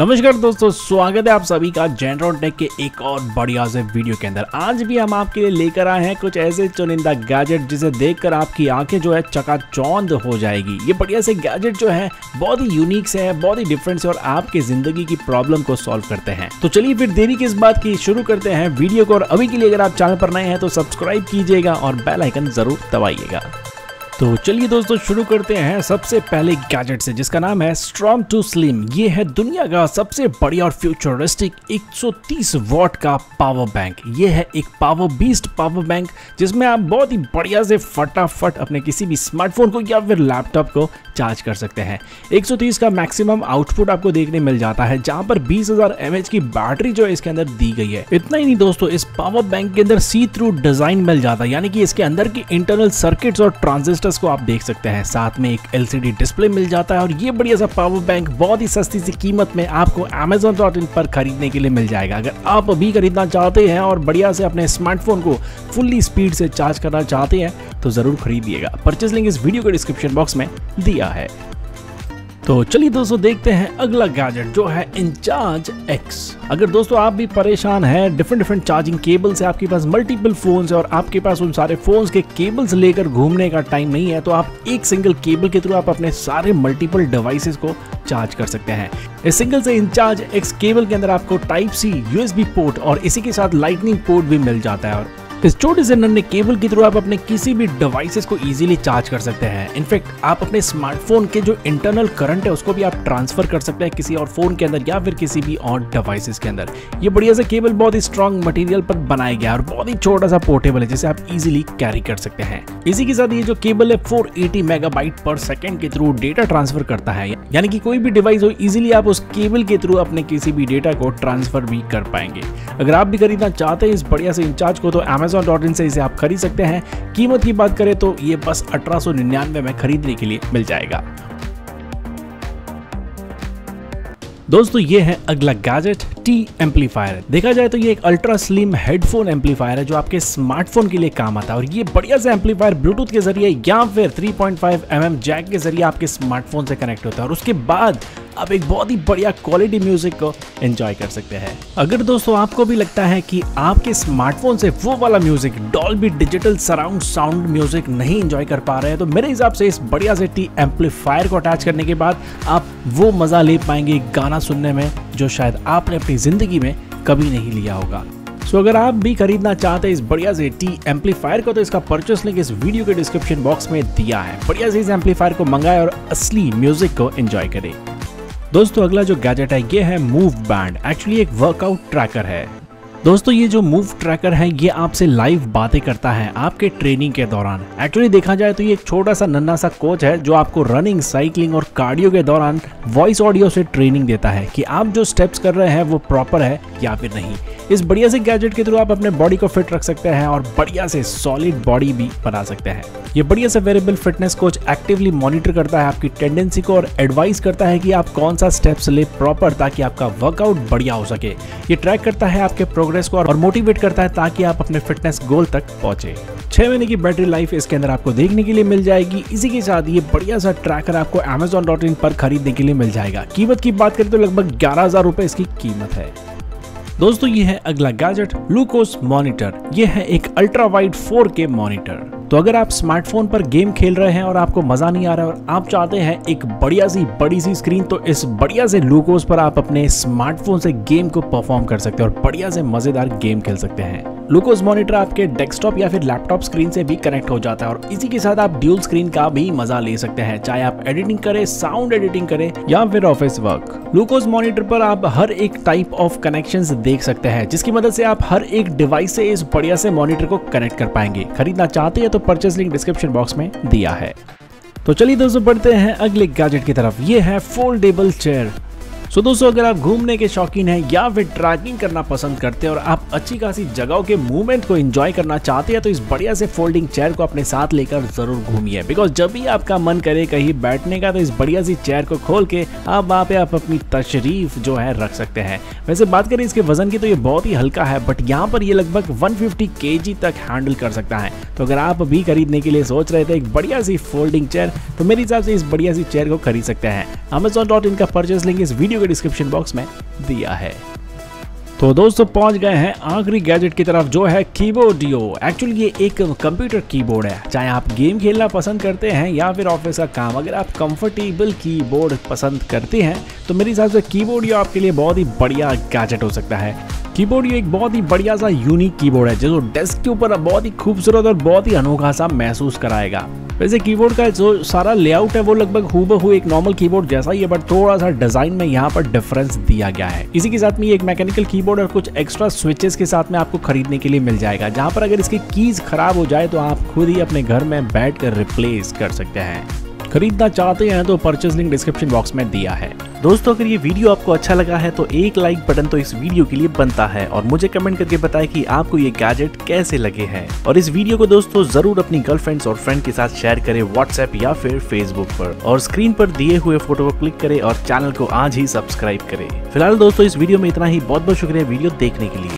नमस्कार दोस्तों, स्वागत है आप सभी का जेनरॉन टेक के एक और बढ़िया से वीडियो के अंदर। आज भी हम आपके लिए लेकर आए हैं कुछ ऐसे चुनिंदा गैजेट जिसे देखकर आपकी आंखें जो है चकाचौंध हो जाएगी। ये बढ़िया से गैजेट जो है बहुत ही यूनिक से है, बहुत ही डिफरेंट से, और आपके जिंदगी की प्रॉब्लम को सॉल्व करते हैं। तो चलिए फिर देरी किस बात की, शुरू करते हैं वीडियो को। और अभी के लिए अगर आप चैनल पर नए हैं तो सब्सक्राइब कीजिएगा और बेल आइकन जरूर दबाइएगा। तो चलिए दोस्तों शुरू करते हैं सबसे पहले गैजेट से, जिसका नाम है स्ट्रॉम 2 स्लिम। ये है दुनिया का सबसे बढ़िया और फ्यूचरिस्टिक 130 वॉट का पावर बैंक। ये है एक पावर बीस्ट पावर बैंक जिसमें आप बहुत ही बढ़िया से फटाफट अपने किसी भी स्मार्टफोन को या फिर लैपटॉप को चार्ज कर सकते हैं। 130 का मैक्सिमम आउटपुट आपको देखने मिल जाता है, जहाँ पर 20,000 mAh की बैटरी जो है इसके अंदर दी गई है। इतना ही नहीं दोस्तों, इस पावर बैंक के अंदर सी थ्रू डिजाइन मिल जाता है, यानी कि इसके अंदर की इंटरनल सर्किट्स और ट्रांजिस्टर को आप देख सकते हैं। साथ में एक LCD डिस्प्ले मिल जाता है और ये बढ़िया सा पावर बैंक बहुत ही सस्ती सी कीमत में आपको Amazon.in पर खरीदने के लिए मिल जाएगा। अगर आप अभी खरीदना चाहते हैं और बढ़िया से अपने स्मार्टफोन को फुल्ली स्पीड से चार्ज करना चाहते हैं तो जरूर खरीदिएगा। परचेज लिंक इस वीडियो के डिस्क्रिप्शन बॉक्स में दिया है। तो चलिए दोस्तों देखते हैं अगला गैजेट जो है इंचार्ज X। अगर दोस्तों आप भी परेशान हैं डिफरेंट चार्जिंग केबल से, आपके पास मल्टीपल फोन्स और आपके पास उन सारे फोन्स के केबल्स लेकर घूमने का टाइम नहीं है, तो आप एक सिंगल केबल के थ्रू आप अपने सारे मल्टीपल डिवाइसेस को चार्ज कर सकते हैं। इस सिंगल से इंचार्ज X केबल के अंदर आपको Type-C USB पोर्ट और इसी के साथ लाइटनिंग पोर्ट भी मिल जाता है। और इस छोटे से नन्हे केबल के थ्रू आप अपने किसी भी डिवाइसेस को इजीली चार्ज कर सकते हैं। इनफैक्ट आप अपने स्मार्टफोन के जो इंटरनल करंट है उसको भी आप ट्रांसफर कर सकते हैं किसी और फोन के अंदर या फिर किसी भी और डिवाइसेस के अंदर। ये बढ़िया सा केबल बहुत ही स्ट्रांग मटेरियल पर बनाया गया है और बहुत ही छोटा सा पोर्टेबल है, जिसे आप इजीली कैरी कर सकते हैं। इसी के साथ ये जो केबल है 480 MB/s के थ्रू डेटा ट्रांसफर करता है, यानी कि कोई भी डिवाइस हो इजीली आप उस केबल के थ्रू अपने किसी भी डेटा को ट्रांसफर भी कर पाएंगे। अगर आप भी खरीदना चाहते हैं इस बढ़िया से इंचार्ज को तो Amazon.in से इसे आप खरीद सकते हैं। कीमत की बात करें तो ये बस 1899 में खरीदने के लिए मिल जाएगा। दोस्तों ये है अगला गैजेट टी एम्पलीफायर। देखा जाए तो ये एक अल्ट्रा स्लिम हेडफोन एम्पलीफायर है जो आपके स्मार्टफोन के लिए काम आता है। और ये बढ़िया सा एम्पलीफायर ब्लूटूथ के जरिए या फिर 3.5 mm जैक के जरिए आपके स्मार्टफोन से कनेक्ट होता है और उसके बाद आप एक बहुत ही बढ़िया क्वालिटी म्यूजिक को एंजॉय कर सकते हैं। अगर दोस्तों आपको भी लगता है कि आपके स्मार्टफोन से वो वाला music Dolby digital surround sound music नहीं एंजॉय कर पा रहे हैं, तो मेरे हिसाब से इस बढ़िया से टी एम्पलीफायर को अटैच करने के बाद आप वो मजा ले पाएंगे गाना सुनने में जो शायद आपने अपनी जिंदगी में कभी नहीं लिया होगा। सो अगर आप भी खरीदना चाहते हैं इस बढ़िया से टी एम्पलीफायर को तो इसका परचेस लिंक इस वीडियो के डिस्क्रिप्शन बॉक्स में दिया है। बढ़िया से इस एम्पलीफायर को मंगाए और असली म्यूजिक को एंजॉय करें। दोस्तों अगला जो गैजेट है ये है मूव बैंड। एक्चुअली एक वर्कआउट ट्रैकर है दोस्तों। ये जो मूव ट्रैकर है ये आपसे लाइव बातें करता है आपके ट्रेनिंग के दौरान। एक्चुअली देखा जाए तो ये एक छोटा सा नन्हा सा कोच है जो आपको रनिंग, साइकिलिंग और कार्डियो के दौरान वॉइस ऑडियो से ट्रेनिंग देता है कि आप जो स्टेप्स कर रहे हैं वो प्रॉपर है या फिर नहीं। इस बढ़िया से गैजेट के थ्रू आप अपने बॉडी को फिट रख सकते हैं और बढ़िया से सॉलिड बॉडी भी बना सकते हैं। ये बढ़िया से wearable fitness coach actively monitor करता है आपकी टेंडेंसी को और एडवाइस करता है कि आप कौन सा स्टेप्स ले प्रॉपर, ताकि आपका वर्कआउट बढ़िया हो सके। ये ट्रैक करता है आपके प्रोग्रेस को और मोटिवेट करता है ताकि आप अपने फिटनेस गोल तक पहुंचे। 6 महीने की बैटरी लाइफ इसके अंदर आपको देखने के लिए मिल जाएगी। इसी के साथ ये बढ़िया सा ट्रैकर आपको Amazon.in पर खरीदने के लिए मिल जाएगा। कीमत की बात करें तो लगभग 11,000 रुपए इसकी कीमत है। दोस्तों ये है अगला गैजेट लूकोस मॉनिटर। ये है एक अल्ट्रा वाइड 4K मॉनिटर। तो अगर आप स्मार्टफोन पर गेम खेल रहे हैं और आपको मजा नहीं आ रहा है और आप चाहते हैं एक बढ़िया सी बड़ी सी स्क्रीन, तो इस बढ़िया से लूकोस पर आप अपने स्मार्टफोन से गेम को परफॉर्म कर सकते हैं और बढ़िया से मजेदार गेम खेल सकते हैं। लूकोस मॉनिटर आपके डेस्कटॉप या फिर लैपटॉप स्क्रीन से भी कनेक्ट हो जाता है और इसी के साथ आप ड्यूल स्क्रीन का भी मजा ले सकते हैं, चाहे आप एडिटिंग करें, साउंड एडिटिंग करें या फिर ऑफिस वर्क। लूकोस मॉनिटर पर आप हर एक टाइप ऑफ कनेक्शंस देख सकते हैं, जिसकी मदद से आप हर एक डिवाइस से इस बढ़िया से मॉनिटर को कनेक्ट कर पाएंगे। खरीदना चाहते हैं तो परचेस लिंक डिस्क्रिप्शन बॉक्स में दिया है। तो चलिए दोस्तों बढ़ते हैं अगले गैजेट की तरफ। ये है फोल्डेबल चेयर। सो दोस्तों अगर आप घूमने के शौकीन हैं या फिर ट्रैकिंग करना पसंद करते हैं और आप अच्छी खासी जगहों के मूवमेंट को एंजॉय करना चाहते हैं तो इस बढ़िया से फोल्डिंग चेयर को अपने साथ लेकर जरूर घूमिए। बिकॉज जब भी आपका मन करे कहीं बैठने का तो इस बढ़िया सी चेयर को खोल के आप वहाँ पे आप अपनी तशरीफ जो है रख सकते हैं। वैसे बात करें इसके वजन की तो ये बहुत ही हल्का है, बट यहाँ पर ये लगभग 150 kg तक हैंडल कर सकता है। तो अगर आप भी खरीदने के लिए सोच रहे थे एक बढ़िया सी फोल्डिंग चेयर, तो मेरे हिसाब से इस बढ़िया सी चेयर को खरीद सकते हैं। Amazon.in का परचेस लिंक इस वीडियो वीडियो के डिस्क्रिप्शन बॉक्स में दिया है। तो दोस्तों पहुंच गए हैं आखिरी गैजेट की तरफ जो है कीबोर्डियो। एक्चुअली ये एक कंप्यूटर कीबोर्ड है। चाहे आप गेम खेलना पसंद करते हैं या फिर ऑफिस का काम, अगर आप कंफर्टेबल कीबोर्ड पसंद करते हैं तो मेरे हिसाब से कीबोर्डियो आपके लिए बहुत ही बढ़िया गैजेट हो सकता है। कीबोर्डियो एक बहुत ही बढ़िया सा यूनिक कीबोर्ड है जो डेस्क के ऊपर बहुत ही खूबसूरत और बहुत ही अनोखा सा महसूस कराएगा। वैसे कीबोर्ड का जो सारा लेआउट है वो लगभग हूबहू एक नॉर्मल कीबोर्ड जैसा ही है, बट थोड़ा सा डिजाइन में यहाँ पर डिफरेंस दिया गया है। इसी के साथ में ये एक मैकेनिकल कीबोर्ड और कुछ एक्स्ट्रा स्विचेस के साथ में आपको खरीदने के लिए मिल जाएगा, जहाँ पर अगर इसकी कीज खराब हो जाए तो आप खुद ही अपने घर में बैठ कर रिप्लेस कर सकते हैं। खरीदना चाहते हैं तो परचेज लिंक डिस्क्रिप्शन बॉक्स में दिया है। दोस्तों अगर ये वीडियो आपको अच्छा लगा है तो एक लाइक बटन तो इस वीडियो के लिए बनता है और मुझे कमेंट करके बताएं कि आपको ये गैजेट कैसे लगे हैं। और इस वीडियो को दोस्तों जरूर अपनी गर्लफ्रेंड्स और फ्रेंड के साथ शेयर करें व्हाट्सएप या फिर फेसबुक पर, और स्क्रीन पर दिए हुए फोटो को क्लिक करें और चैनल को आज ही सब्सक्राइब करें। फिलहाल दोस्तों इस वीडियो में इतना ही। बहुत बहुत शुक्रिया वीडियो देखने के लिए।